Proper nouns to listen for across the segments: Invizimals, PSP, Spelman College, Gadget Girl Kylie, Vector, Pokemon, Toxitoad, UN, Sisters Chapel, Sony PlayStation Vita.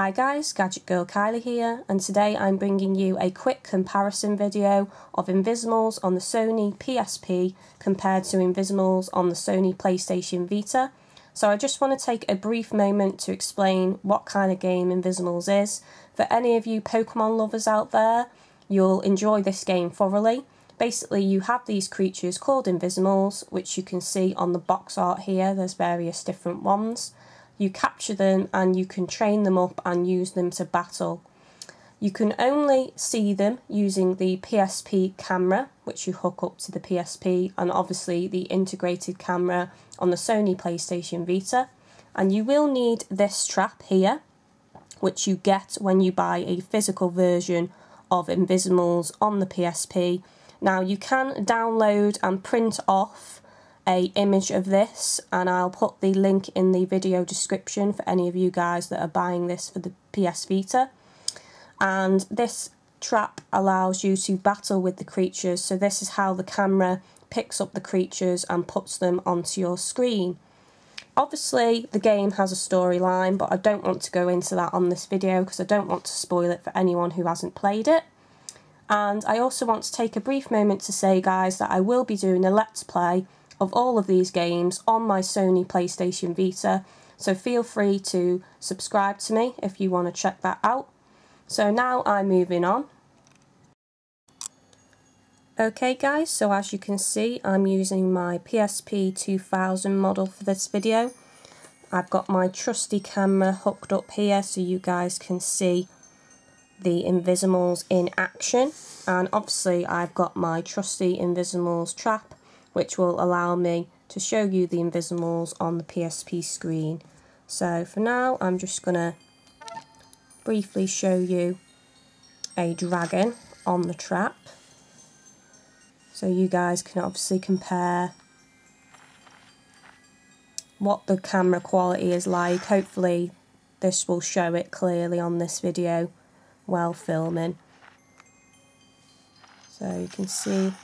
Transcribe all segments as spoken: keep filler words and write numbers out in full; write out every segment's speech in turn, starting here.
Hi guys, Gadget Girl Kylie here, and today I'm bringing you a quick comparison video of Invizimals on the Sony P S P compared to Invizimals on the Sony PlayStation Vita. So I just want to take a brief moment to explain what kind of game Invizimals is. For any of you Pokemon lovers out there, you'll enjoy this game thoroughly. Basically, you have these creatures called Invizimals, which you can see on the box art here. There's various different ones. You capture them and you can train them up and use them to battle. You can only see them using the P S P camera, which you hook up to the P S P, and obviously the integrated camera on the Sony PlayStation Vita. And you will need this trap here, which you get when you buy a physical version of Invizimals on the P S P. Now you can download and print off an image of this, and I'll put the link in the video description for any of you guys that are buying this for the P S Vita. And this trap allows you to battle with the creatures, so this is how the camera picks up the creatures and puts them onto your screen. Obviously the game has a storyline, but I don't want to go into that on this video because I don't want to spoil it for anyone who hasn't played it. And I also want to take a brief moment to say, guys, that I will be doing a Let's Play of all of these games on my Sony PlayStation Vita, so feel free to subscribe to me if you want to check that out. So now I'm moving on. Okay guys, so as you can see, I'm using my P S P two thousand model for this video. I've got my trusty camera hooked up here so you guys can see the Invizimals in action, and obviously I've got my trusty Invizimals trap, which will allow me to show you the Invizimals on the P S P screen. So for now, I'm just going to briefly show you a dragon on the trap, so you guys can obviously compare what the camera quality is like. Hopefully this will show it clearly on this video while filming. So you can see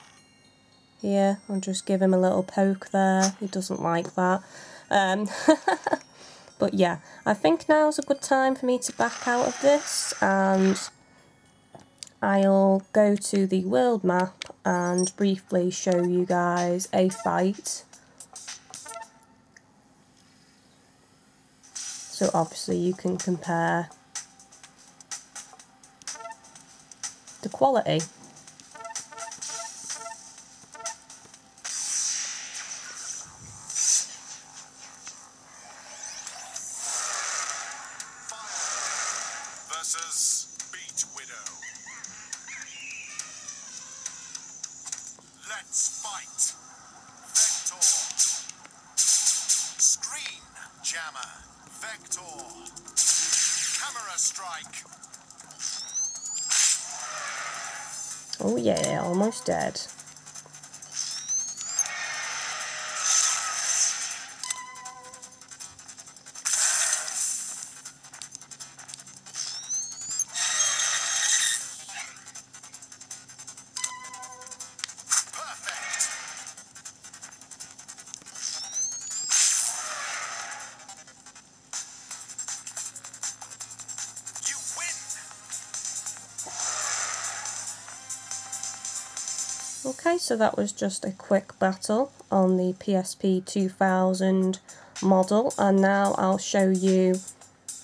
here, I'll just give him a little poke there. He doesn't like that. Um, but yeah, I think now's a good time for me to back out of this, and I'll go to the world map and briefly show you guys a fight. So obviously you can compare the quality. Beat Widow. Let's fight. Vector. Screen jammer. Vector. Camera strike. Oh yeah, almost dead. Okay, so that was just a quick battle on the P S P two thousand model, and now I'll show you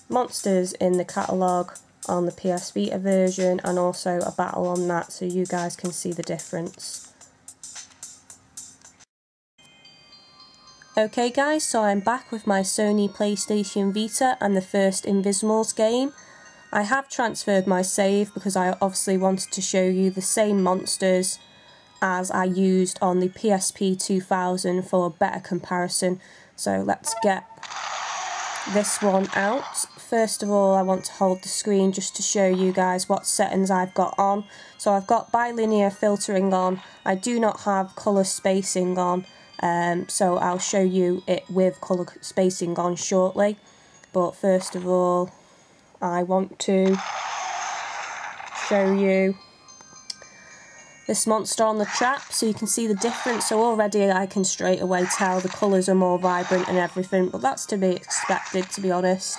monsters in the catalogue on the P S Vita version, and also a battle on that so you guys can see the difference. Okay guys, so I'm back with my Sony PlayStation Vita and the first Invizimals game. I have transferred my save because I obviously wanted to show you the same monsters as I used on the P S P two thousand for a better comparison. So let's get this one out. First of all, I want to hold the screen just to show you guys what settings I've got on. So I've got bilinear filtering on. I do not have colour spacing on, um, so I'll show you it with colour spacing on shortly. But first of all, I want to show you this monster on the trap so you can see the difference. So already I can straight away tell the colours are more vibrant and everything, but that's to be expected, to be honest.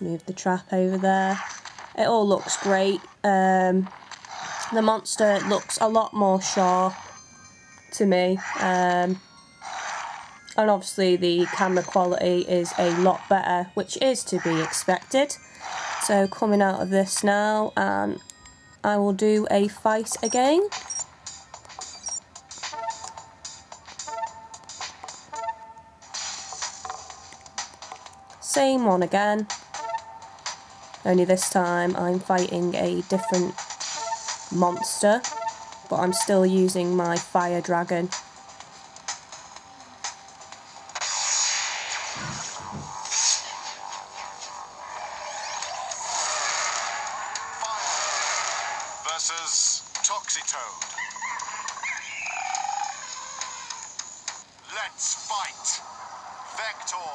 Just move the trap over there. It all looks great. Um, the monster looks a lot more sharp to me. Um, and obviously the camera quality is a lot better, which is to be expected. So coming out of this now, and um, I will do a fight again. Same one again, only this time I'm fighting a different monster, but I'm still using my fire dragon. Fire versus Toxitoad. Let's fight, Vector.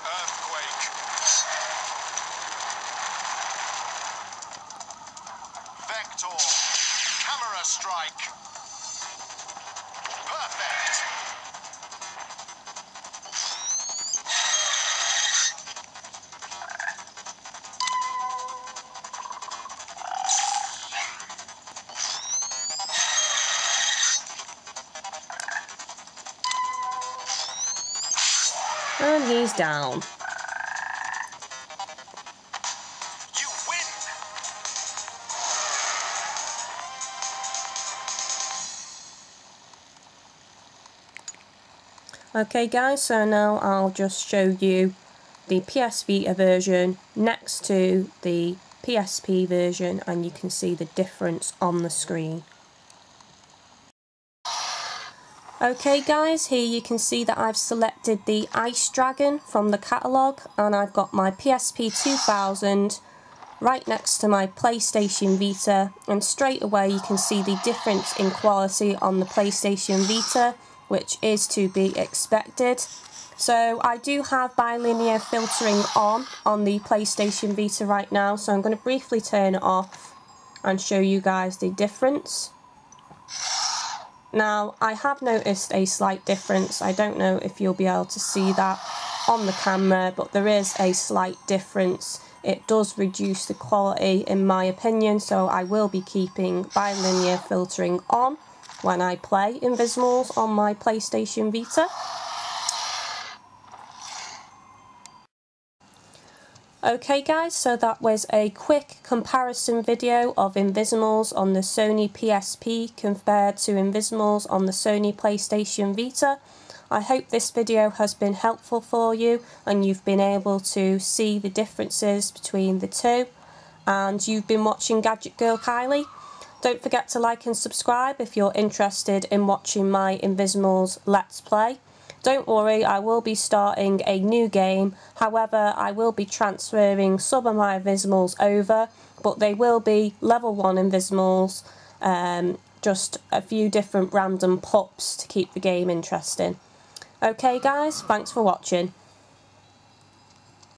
Earthquake. Vector. Camera strike. Perfect. And he's down. You win. Okay guys, so now I'll just show you the P S Vita version next to the P S P version, and you can see the difference on the screen. Okay guys, here you can see that I've selected the Ice Dragon from the catalogue, and I've got my P S P two thousand right next to my PlayStation Vita, and straight away you can see the difference in quality on the PlayStation Vita, which is to be expected. So I do have bilinear filtering on on the PlayStation Vita right now, so I'm going to briefly turn it off and show you guys the difference. Now, I have noticed a slight difference. I don't know if you'll be able to see that on the camera, but there is a slight difference. It does reduce the quality in my opinion, so I will be keeping bilinear filtering on when I play Invizimals on my PlayStation Vita. Okay guys, so that was a quick comparison video of Invizimals on the Sony P S P compared to Invizimals on the Sony PlayStation Vita. I hope this video has been helpful for you and you've been able to see the differences between the two. And you've been watching Gadget Girl Kylie. Don't forget to like and subscribe if you're interested in watching my Invizimals Let's Play. Don't worry, I will be starting a new game, however I will be transferring some of my Invizimals over, but they will be level one Invizimals, um, just a few different random pups to keep the game interesting. Okay guys, thanks for watching.